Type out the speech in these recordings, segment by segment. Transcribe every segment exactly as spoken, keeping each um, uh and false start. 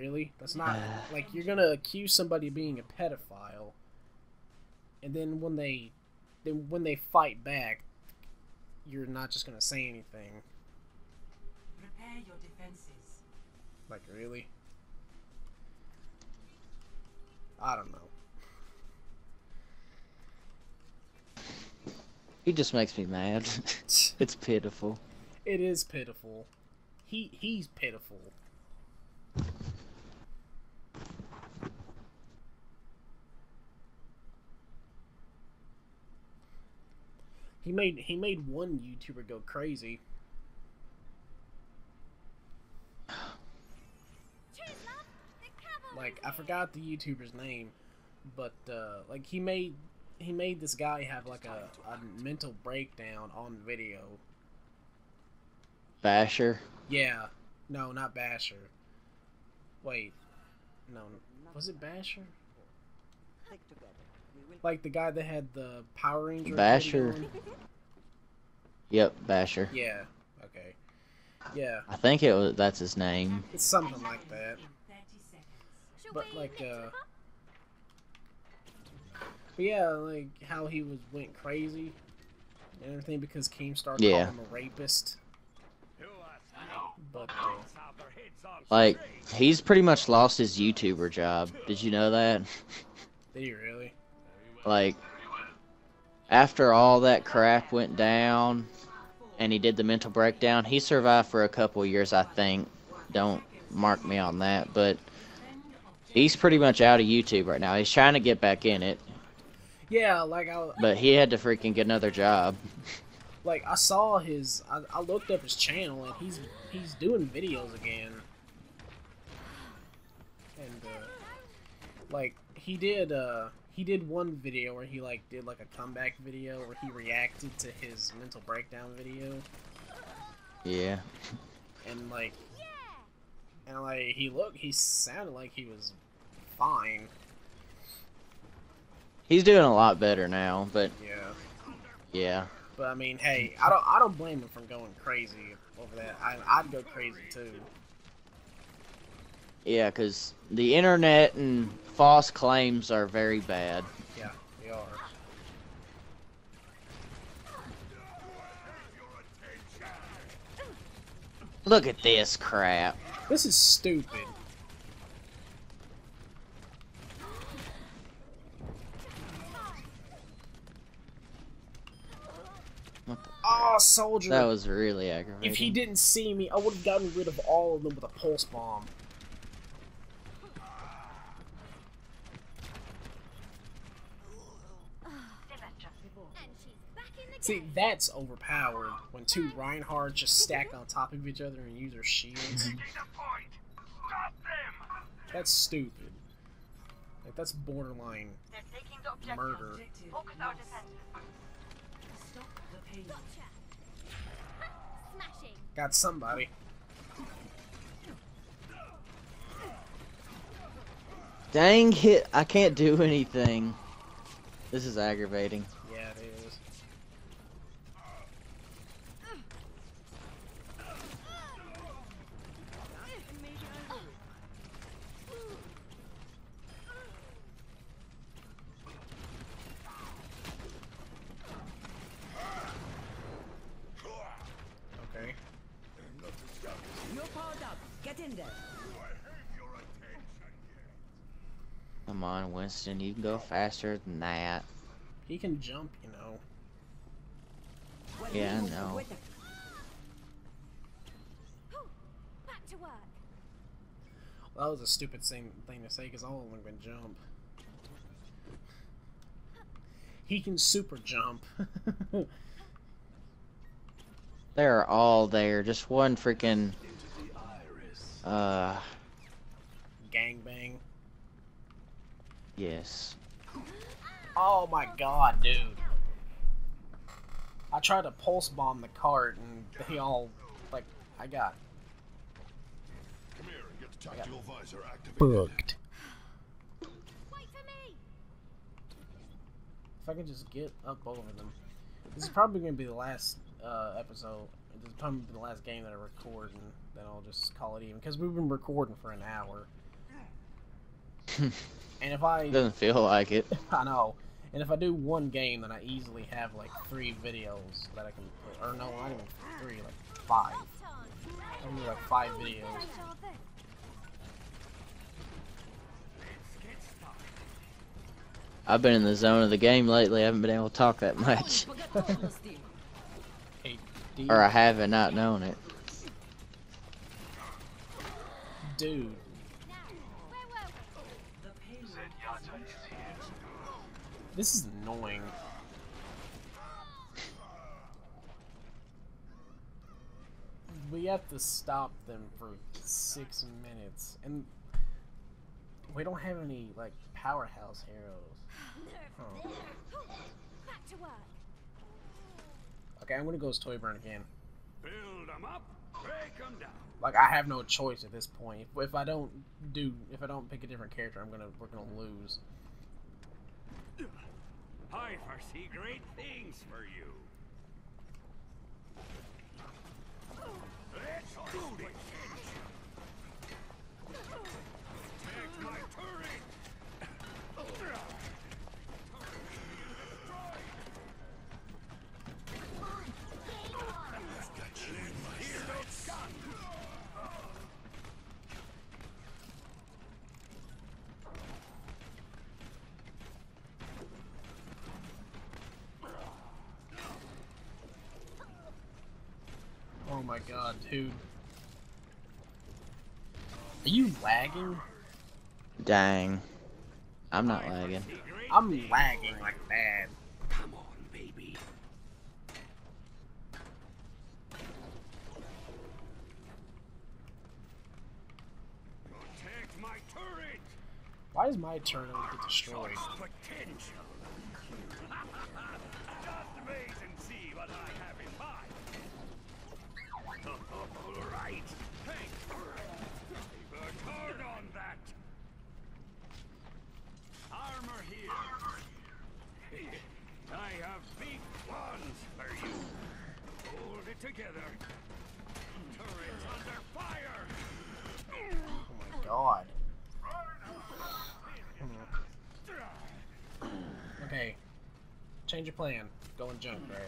Really? That's not... like, you're gonna accuse somebody of being a pedophile, and then when they... then when they fight back, you're not just gonna say anything. Prepare your defenses. Like, really? I don't know. He just makes me mad. It's pitiful. It is pitiful. He he's pitiful. He made he made one YouTuber go crazy. Like, I forgot the YouTuber's name, but uh, like he made he made this guy have like a, a mental breakdown on video. Basher? Yeah. No, not Basher. Wait. No. Was it Basher? Like the guy that had the Power Ranger. Basher. Yep, Basher. Yeah. Okay. Yeah. I think it was. That's his name. It's something like that. But like, uh, but yeah, like how he was went crazy and everything because Keemstar called yeah. him a rapist. But uh, like, he's pretty much lost his YouTuber job. Did you know that? Did he really? Like, after all that crap went down and he did the mental breakdown, he survived for a couple years, I think. Don't mark me on that, but he's pretty much out of YouTube right now. He's trying to get back in it. Yeah, like I... but he had to freaking get another job. Like, I saw his... I, I looked up his channel, and he's he's doing videos again. And, uh... like, he did, uh... he did one video where he, like, did, like, a comeback video where he reacted to his mental breakdown video. Yeah. And, like... and, like, he looked, he sounded like he was fine. He's doing a lot better now, but... yeah. Yeah. But, I mean, hey, I don't, I don't blame him for going crazy over that. I, I'd go crazy, too. Yeah, because the internet and false claims are very bad. Yeah, they are. Look at this crap. This is stupid. What the oh, soldier! That was really aggravating. If he didn't see me, I would have gotten rid of all of them with a pulse bomb. See, that's overpowered when two Reinhardt just stack on top of each other and use their shields. That's stupid. Like, that's borderline murder. Got somebody. Dang hit! I can't do anything. This is aggravating. Yeah, it is. Come on, Winston, you can go faster than that. He can jump, you know. Yeah, I know. Well, that was a stupid thing thing to say, because all of them can jump. He can super jump. They're all there. Just one freaking... Uh... gangbang. Yes. Oh my god, dude. I tried to pulse bomb the cart and they all, like, I got... Come here and get the tactical visor activated. Booked. Wait for me. If I can just get up over them. This is probably going to be the last uh, episode. This is probably the last game that I record, and then I'll just call it even. Because we've been recording for an hour. And if I doesn't feel like it. I know. And if I do one game, then I easily have like three videos that I can put, or no, not even three, like five. Only like five videos. I've been in the zone of the game lately. I haven't been able to talk that much. Or I haven't not known it. Dude. This is annoying. We have to stop them for six minutes, and we don't have any like powerhouse heroes. Oh. Okay, I'm gonna go as Toyburn again. Build them up, break them down. Like I have no choice at this point. If, if I don't do, if I don't pick a different character, I'm gonna we're gonna lose. I foresee great things for you. Let's do it. Take my turret. Oh my god, dude. Are you lagging? Dang. I'm not lagging. I'm lagging like mad. Come on, baby. Protect my turret. Why is my turret gonna get destroyed? Just wait and see what I have in mind. All right. Hey, work hard on that. Armor here. Armor here. I have big ones for you. Hold it together. Turret under fire. Oh my god. Okay. Change your plan. Go and jump, right?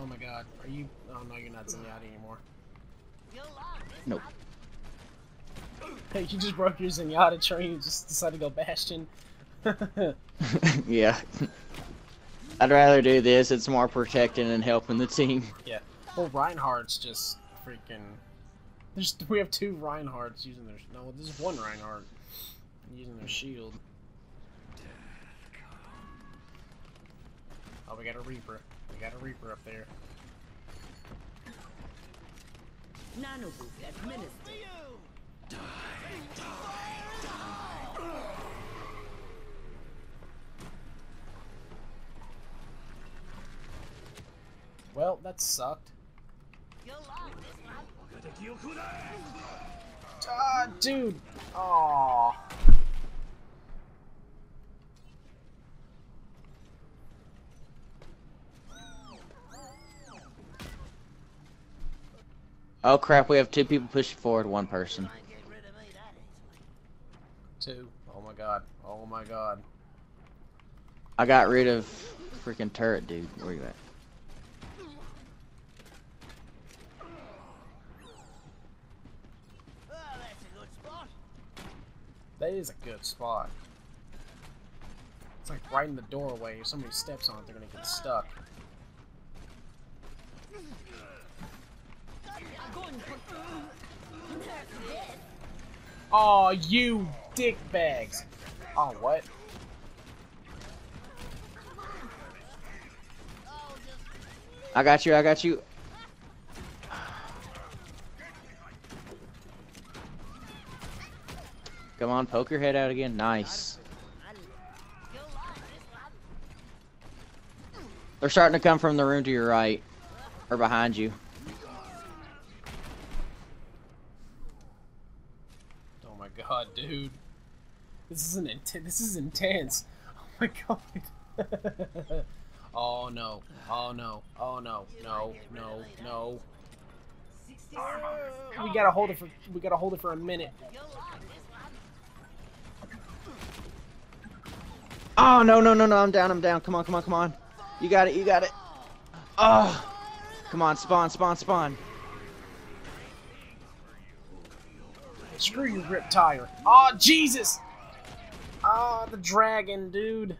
Oh my god, are you? Oh no, you're not Zenyatta anymore. Nope. Hey, you just broke your Zenyatta train and just decided to go Bastion. Yeah. I'd rather do this, it's more protecting and helping the team. Yeah. Well, Reinhardt's just freaking. There's, we have two Reinhardts using their. No, there's one Reinhardt using their shield. Oh, we got a Reaper. We got a Reaper up there. Die, die, die. Well, that sucked. Ah, dude! Aww. Oh crap, we have two people pushing forward, one person. Two. Oh my god. Oh my god. I got rid of freaking turret, dude. Where you at? Oh, that's a good spot. That is a good spot. It's like right in the doorway. If somebody steps on it, they're gonna get stuck. Aw, oh, you dickbags. Oh, what? I got you, I got you. Come on, poke your head out again. Nice. They're starting to come from the room to your right. Or behind you. Oh my god, dude. This is an int- this is intense. Oh my god. Oh no. Oh no. Oh no. No. No. No. We gotta hold it for we gotta hold it for a minute. Oh no no no no, I'm down, I'm down. Come on, come on, come on. You got it, you got it. Oh, come on, spawn, spawn, spawn. Screw you, Rip Tire. Oh Jesus! Oh, the dragon, dude.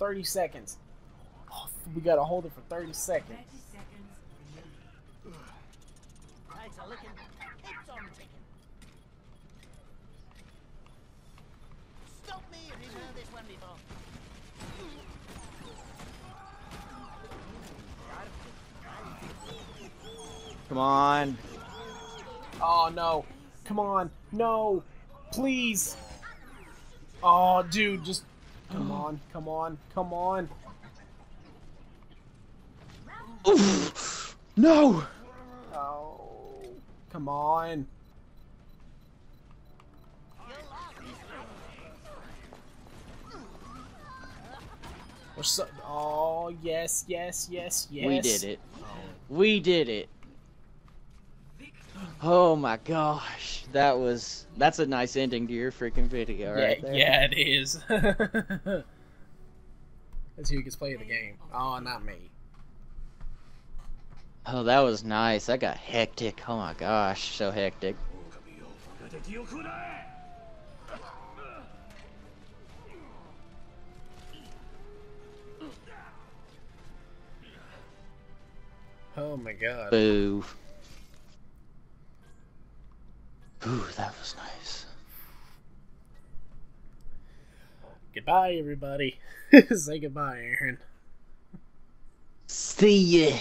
thirty seconds. Oh, we gotta hold it for thirty seconds. Stop me and remove this one before. Come on. Oh no. Come on. No. Please. Oh dude, just come on, come on, come on. Oof. No. Oh. Come on. We're so oh, yes, yes, yes, yes. We did it. Oh. We did it. Oh my gosh, that was that's a nice ending to your freaking video, yeah, right there. Yeah, it is. That's who gets play the game. Oh, not me. Oh, that was nice. That got hectic. Oh my gosh, so hectic. Oh my god. Boo. Ooh, that was nice. Goodbye, everybody. Say goodbye, Aaron. See ya.